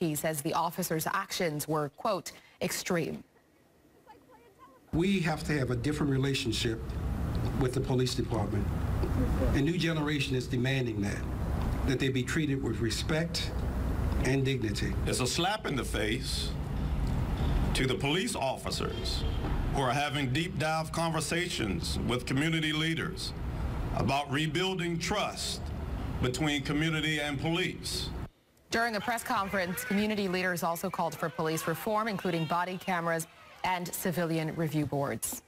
He says the officer's actions were, quote, extreme. We have to have a different relationship with the police department. A new generation is demanding that they be treated with respect and dignity. It's a slap in the face to the police officers who are having deep dive conversations with community leaders about rebuilding trust between community and police. During a press conference, community leaders also called for police reform, including body cameras and civilian review boards.